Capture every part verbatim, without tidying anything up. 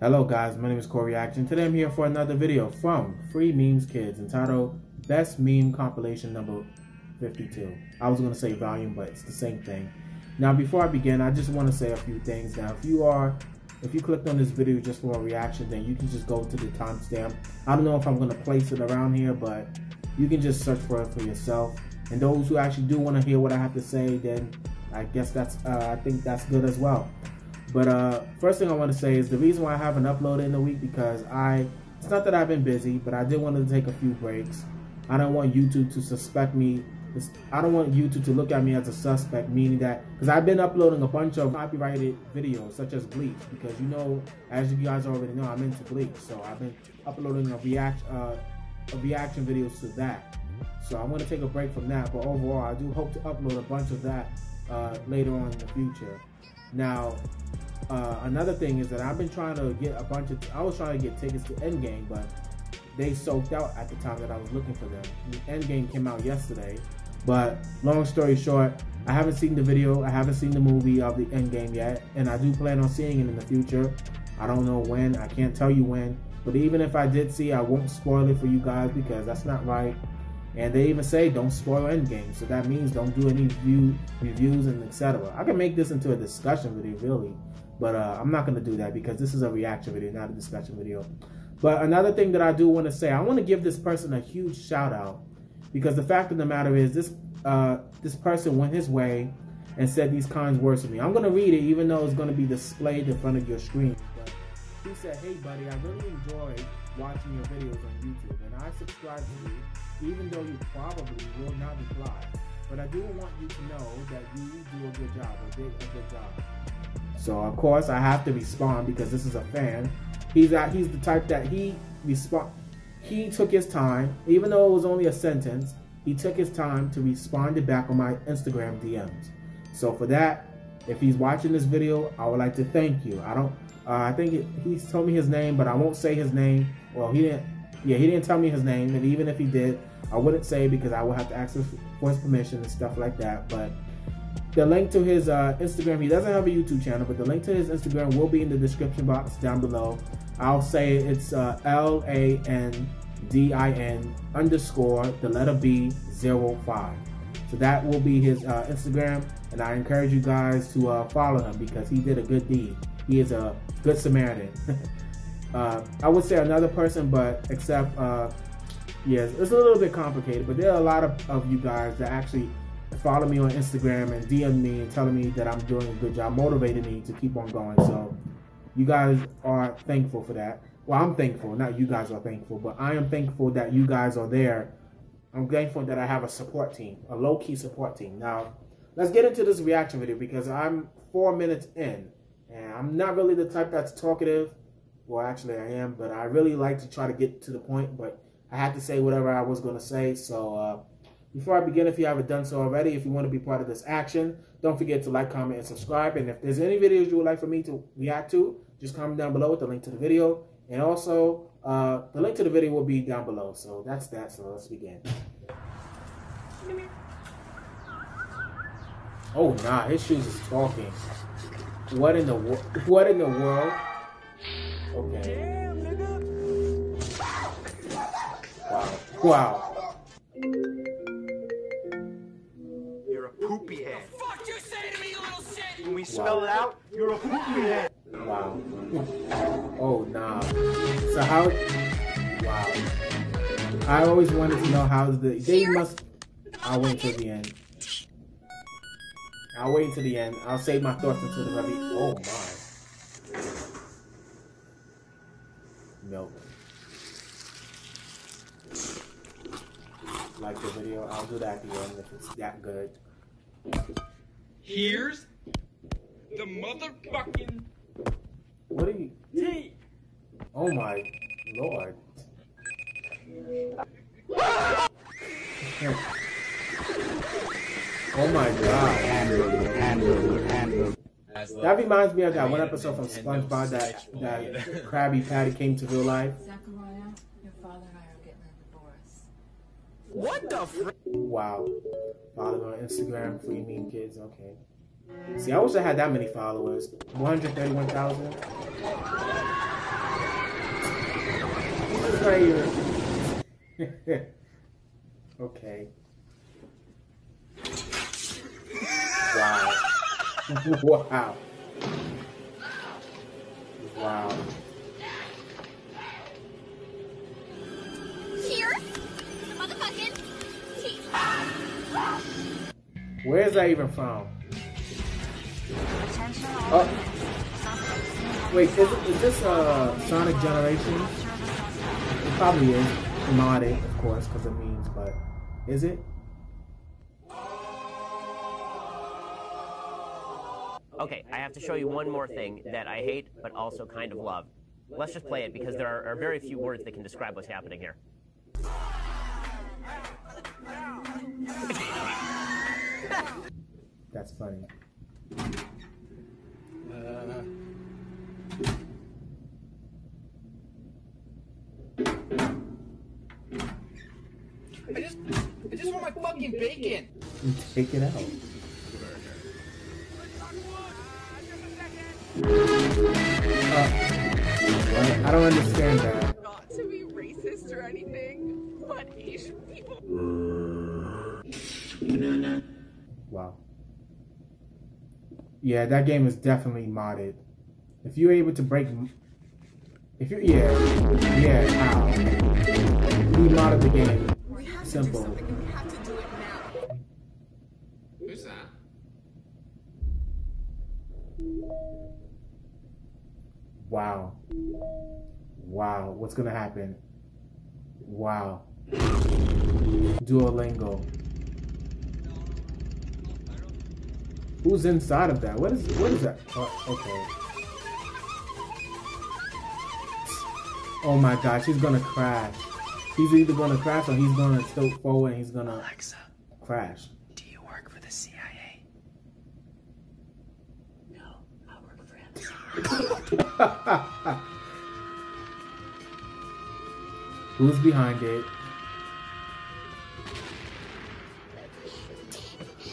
Hello guys, my name is Corey Action. Today I'm here for another video from Free Memes Kids entitled Best Meme Compilation Number fifty-two. I was going to say volume, but it's the same thing. Now before I begin, I just want to say a few things. Now if you are, if you clicked on this video just for a reaction, then you can just go to the timestamp. I don't know if I'm going to place it around here, but you can just search for it for yourself. And those who actually do want to hear what I have to say, then I guess that's, uh, I think that's good as well. But uh, first thing I want to say is the reason why I haven't uploaded in a week because I, it's not that I've been busy, but I did want to take a few breaks. I don't want YouTube to suspect me. It's, I don't want YouTube to look at me as a suspect, meaning that, because I've been uploading a bunch of copyrighted videos, such as Bleach, because you know, as you guys already know, I'm into Bleach. So I've been uploading a, react, uh, a reaction videos to that. So I want to take a break from that, but overall, I do hope to upload a bunch of that uh, later on in the future. Now, uh, another thing is that I've been trying to get a bunch of, I was trying to get tickets to Endgame, but they sold out at the time that I was looking for them. Endgame came out yesterday, but long story short, I haven't seen the video, I haven't seen the movie of the Endgame yet, and I do plan on seeing it in the future. I don't know when, I can't tell you when, but even if I did see, I won't spoil it for you guys because that's not right. And they even say don't spoil Endgame, so that means don't do any view, reviews and et cetera. I can make this into a discussion video, really, but uh, I'm not going to do that because this is a reaction video, not a discussion video. But another thing that I do want to say, I want to give this person a huge shout out because the fact of the matter is this uh, this person went his way and said these kind words to me. I'm going to read it even though it's going to be displayed in front of your screen. But he said, "Hey buddy, I really enjoyed watching your videos on YouTube and I subscribe to you. Even though you probably will not reply, but I do want you to know that you do a good job, or did a good job." So of course I have to respond because this is a fan. He's at, he's the type that he respond. He took his time, even though it was only a sentence. He took his time to respond to back on my Instagram D Ms. So for that, if he's watching this video, I would like to thank you. I don't. Uh, I think it, he told me his name, but I won't say his name. Well, he didn't. Yeah, he didn't tell me his name, and even if he did, I wouldn't say because I would have to ask him for his permission and stuff like that. But the link to his uh, Instagram, he doesn't have a YouTube channel, but the link to his Instagram will be in the description box down below. I'll say it's uh, L A N D I N underscore the letter B zero five. So that will be his uh, Instagram, and I encourage you guys to uh, follow him because he did a good deed. He is a good Samaritan. Uh, I would say another person, but except, uh, yes, it's a little bit complicated, but there are a lot of, of you guys that actually follow me on Instagram and D M me and telling me that I'm doing a good job, motivating me to keep on going. So you guys are thankful for that. Well, I'm thankful, not you guys are thankful, but I am thankful that you guys are there. I'm thankful that I have a support team, a low-key support team. Now, let's get into this reaction video because I'm four minutes in, and I'm not really the type that's talkative. Well, actually I am, but I really like to try to get to the point, but I had to say whatever I was going to say. So uh, before I begin, if you haven't done so already, if you want to be part of this action, don't forget to like, comment, and subscribe. And if there's any videos you would like for me to react to, just comment down below with the link to the video. And also, uh, the link to the video will be down below. So that's that, so let's begin. Oh, nah, his shoes is talking. What in the, what in the world? Okay. Wow. Wow. You're a poopy head. The fuck you say to me, you little shit? When we spell it out, you're a poopy head. Wow. Oh, nah. So how... Wow. I always wanted to know how the... They must... I'll wait till the end. I'll wait till the end. I'll save my thoughts until the very... Oh, my. Milk. Like the video, I'll do that at the end if it's that good. Here's the motherfucking. What are you? Tea. Oh my lord! Oh my god! That reminds me of that one episode from SpongeBob that, that Krabby Patty came to real life. Zachariah, your father and I are getting a divorce. What the fr- Wow. Follow on Instagram, Free Meme Kids, okay. See, I wish I had that many followers. one hundred thirty-one thousand. player. Okay. Wow. Wow. Wow. Here, motherfucking teeth. Where is that even from? Oh. Wait, is, is this uh, Sonic Generation? It probably is. Modded, of course, because it means, but is it? Okay, I have to show you one more thing that I hate, but also kind of love. Let's just play it, because there are, are very few words that can describe what's happening here. That's funny. Uh, I just, I just want my fucking bacon. Take it out. Uh, I don't understand that. Not to be racist or anything, but Asian people. Wow. Yeah, that game is definitely modded. If you're able to break, if you yeah, yeah, how we modded the game. We have simple. To do something. We have to do it now. Who's that? Wow. Wow. What's gonna happen? Wow. Duolingo. Who's inside of that? What is what is that? Oh, okay. Oh my gosh, he's gonna crash. He's either gonna crash or he's gonna tilt forward and he's gonna Alexa, crash. Do you work for the C I A? No, I work for Amazon. Who's behind it?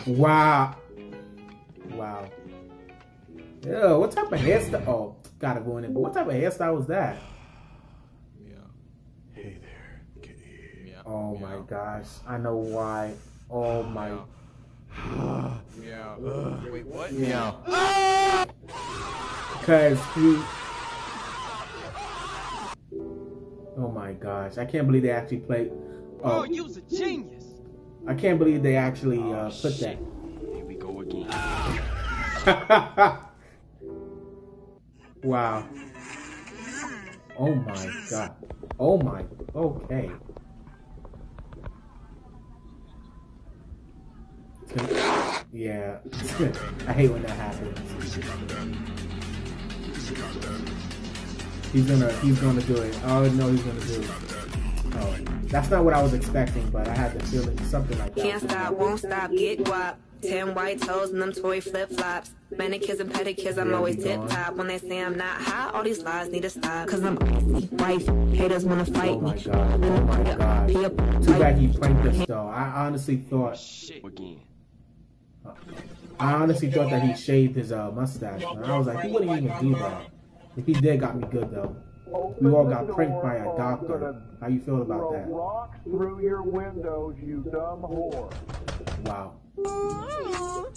Wow. Wow. Ew, what type of hairstyle? Oh, gotta go in it. But what type of hairstyle was that? Yeah. Hey there, kitty. Yeah. Oh yeah. My gosh. I know why. Oh my. Yeah. Yeah. Wait, what? Yeah. Yeah. Cause he. Oh my gosh! I can't believe they actually played. Oh, oh you was a genius. I can't believe they actually oh, uh, put shit. that. Here we go again. Wow. Oh my god. Oh my. Okay. Yeah. I hate when that happens. He's gonna. He's gonna do it. Oh no, he's gonna do it. Oh, that's not what I was expecting, but I had the feeling something like that. Can't stop, won't stop, get wop. Ten white toes and them toy flip-flops. Manicures and pedicures, I'm always tip-top. When they say I'm not hot, all these lies need to stop. Cause I'm icy, wife, haters wanna fight me. Oh my god, oh my god. Too bad he pranked us though. I honestly thought... I honestly thought that he shaved his uh, mustache. And I was like, he wouldn't even do that. If he did, got me good though. We all got pranked by a doctor. How you feel about that? Rocks through your windows, you dumb whore. Wow. Wow.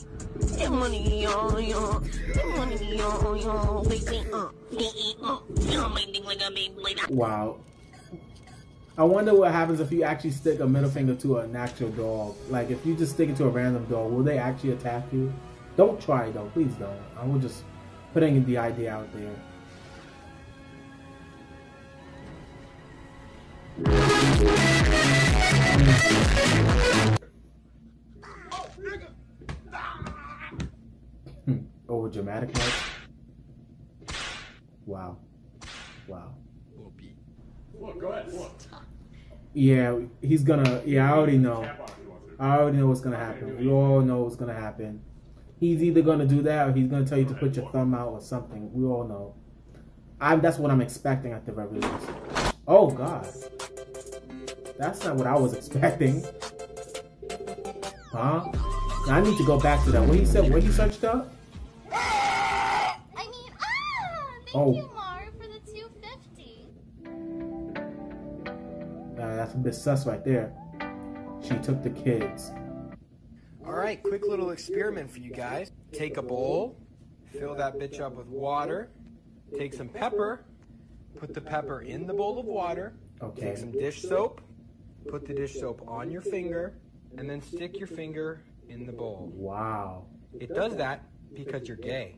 I wonder what happens if you actually stick a middle finger to an actual dog. Like, if you just stick it to a random dog, will they actually attack you? Don't try though, please don't. I will just putting the idea out there. Over dramatic note. Wow. Wow. Yeah, he's gonna. Yeah, I already know. I already know what's gonna happen. We all know what's gonna happen. He's either gonna do that or he's gonna tell you to put your thumb out or something. We all know. I. That's what I'm expecting at the very least. Oh god. That's not what I was expecting. Huh? Now I need to go back to that. What he said, what he searched up? I mean, ah! Thank oh. you, Mar, for the two fifty. that's a bit sus right there. She took the kids. Alright, quick little experiment for you guys. Take a bowl, fill that bitch up with water, take some pepper, put the pepper in the bowl of water, okay. Take some dish soap, put the dish soap on your finger, and then stick your finger in the bowl. Wow. It does that because you're gay.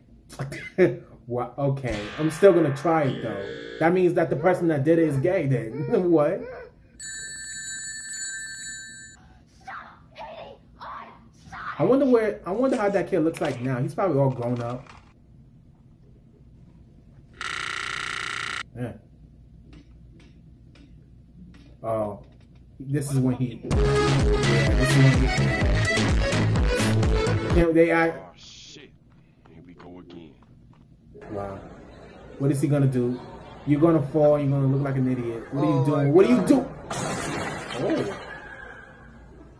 Wow, okay. I'm still gonna try it though. That means that the person that did it is gay then. What? I wonder where, I wonder how that kid looks like now. He's probably all grown up. Yeah. Oh, this is when he. Yeah, this is when he. Yeah, they act. Oh shit! Here we go again. Wow. What is he gonna do? You're gonna fall. You're gonna look like an idiot. What are you doing? What are you doing? Oh.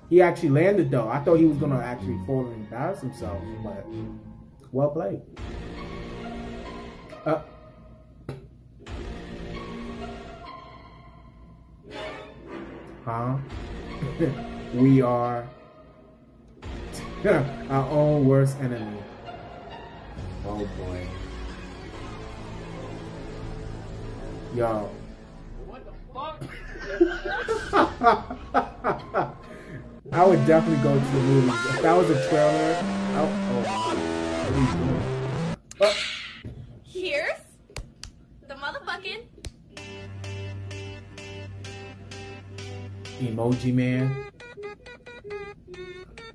He actually landed though. I thought he was gonna actually fall and embarrass himself, but well played. Uh. Huh? We are our own worst enemy. Oh boy. Yo. What the fuck? I would definitely go to the movies. If that was a trailer, I would, oh, what are you doing? Oh. Here's the motherfucking emoji man.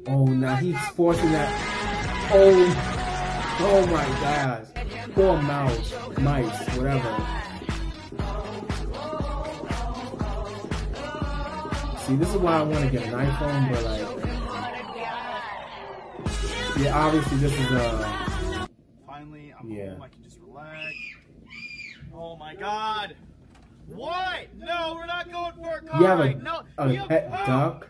Oh, now he's forcing that. Oh, oh my gosh. Poor mouse, mice, whatever. See, this is why I want to get an iPhone, but like, yeah, obviously this is uh, finally, I'm yeah. home. I can just relax. Oh my God! What? No, we're not going for a car. You have a, no, a you pet have... duck.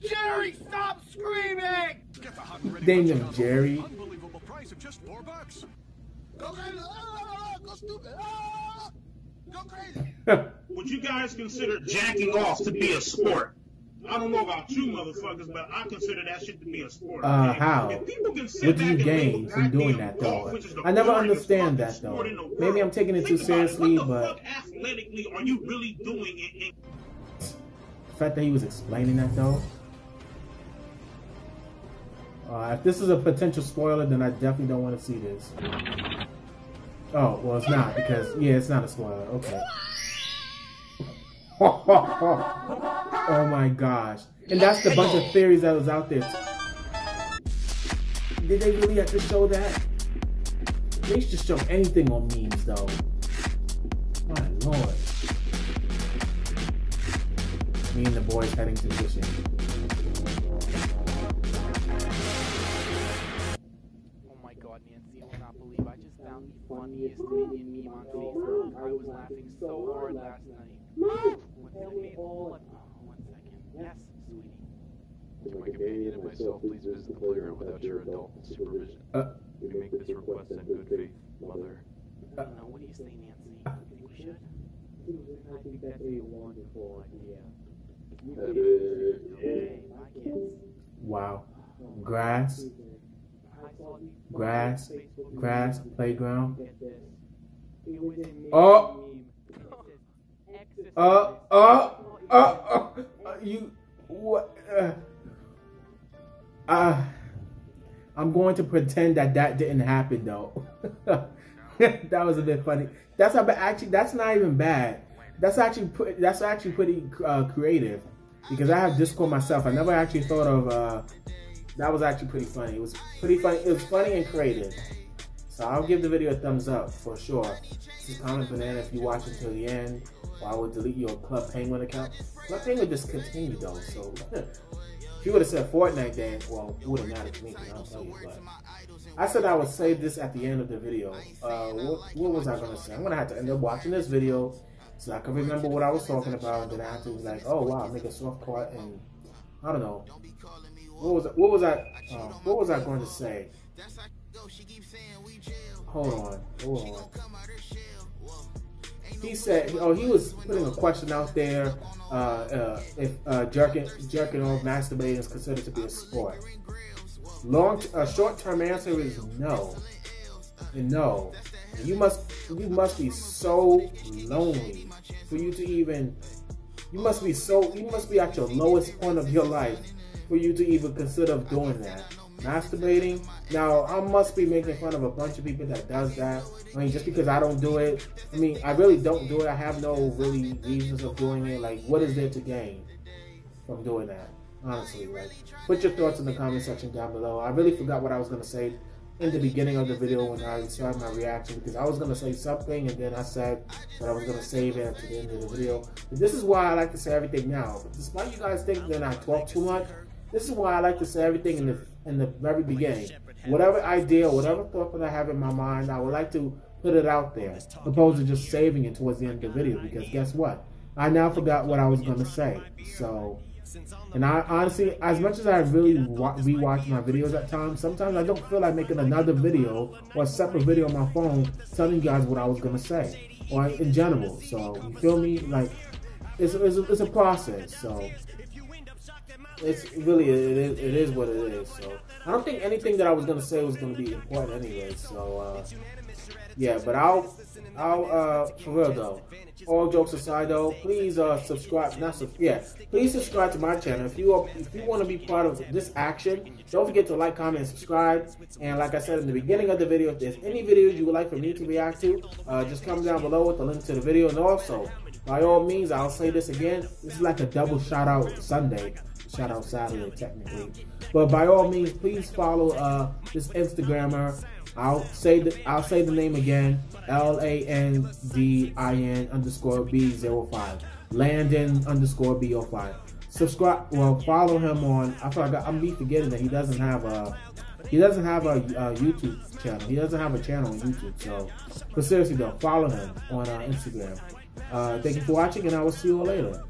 Jerry, stop screaming! Name him Jerry. Unbelievable price of just four bucks. Go crazy! Go stupid! Go crazy! Would you guys consider jacking off to be a sport? I don't know about you motherfuckers, but I consider that shit to be a sport. Uh, okay? How? If people can sit what do you gain from doing that, though? I never understand that, though. Maybe I'm taking it Think too seriously, it. But... Fuck athletically are you really doing it? The fact that he was explaining that, though? Uh, if this is a potential spoiler, then I definitely don't want to see this. Oh, well, it's not, because... Yeah, it's not a spoiler. Okay. Oh my gosh. And that's the bunch of theories that was out there. Did they really have to show that? They should show anything on memes though. My lord. Me and the boys heading to fishing. Oh my god, Nancy, I will not believe I just found the funniest minion meme on Facebook. I was laughing so hard last night. Mom! One second. Yes, sweetie. To my companion and myself, please visit the playground without your adult supervision. Uh, we make this request in good faith, mother. I don't know. What do you say, Nancy? Uh, you think we should? I think that'd be a wonderful idea. Okay, bye, kids. Wow. Grass. Grass. Grass. Playground. Oh! Uh, uh, uh, uh, uh, you, what, uh, uh, I'm going to pretend that that didn't happen, though. That was a bit funny. That's not, actually, that's not even bad. That's actually, that's actually pretty, uh, creative, because I have Discord myself. I never actually thought of, uh, that was actually pretty funny. It was pretty funny, it was funny and creative. So I'll give the video a thumbs up, for sure. Just comment banana if you watch until the end. I would delete your Club Penguin account. Club Penguin discontinued though, so if you would have said Fortnite, then well, it would have mattered to me. I don't tell you, but I said I would save this at the end of the video. Uh, what, what was I gonna say? I'm gonna have to end up watching this video so I can remember what I was talking about, and then I have to be like, oh wow, make a soft cut, and I don't know. What was I, what was I uh, what was I going to say? Hold on, hold on. he said, oh, he was putting a question out there, uh, uh, if uh, jerking, jerking off, masturbating is considered to be a sport. Long, a uh, short-term answer is no, and no. You must, you must be so lonely for you to even, you must be so, you must be at your lowest point of your life for you to even consider doing that. Masturbating. Now, I must be making fun of a bunch of people that does that. I mean, just because I don't do it. I mean, I really don't do it. I have no really reasons of doing it. Like, what is there to gain from doing that? Honestly, like, put your thoughts in the comment section down below. I really forgot what I was going to say in the beginning of the video when I started my reaction, because I was going to say something and then I said that I was going to save it to the end of the video. But this is why I like to say everything now. But despite you guys thinking that I talk too much, this is why I like to say everything in the in the very beginning. Whatever idea, whatever thought that I have in my mind, I would like to put it out there, opposed to just saving it towards the end of the video, because guess what? I now forgot what I was going to say. So, and I honestly, as much as I really rewatch my videos at times, sometimes I don't feel like making another video or a separate video on my phone telling you guys what I was going to say, or in general. So, you feel me? Like, it's, it's, it's a process, so. It's really, it is, it is what it is, so. I don't think anything that I was going to say was going to be important anyway, so, uh, yeah, but I'll, I'll, uh, for real though, all jokes aside though, please, uh, subscribe, not, sub yeah, please subscribe to my channel. If you, are, if you want to be part of this action, don't forget to like, comment, and subscribe, and like I said in the beginning of the video, if there's any videos you would like for me to react to, uh, just comment down below with the link to the video, and also, by all means, I'll say this again, this is like a double shout out Sunday. Shout out Saturday, technically. But by all means, please follow uh, this Instagrammer. I'll say the, I'll say the name again. L A N D I N underscore B zero five. Landin underscore B zero five. Subscribe. Well, follow him on. I forgot. I'm be forgetting that he doesn't have a. He doesn't have a, a YouTube channel. He doesn't have a channel on YouTube. So, but seriously though, follow him on uh, Instagram. Uh, thank you for watching, and I will see you all later.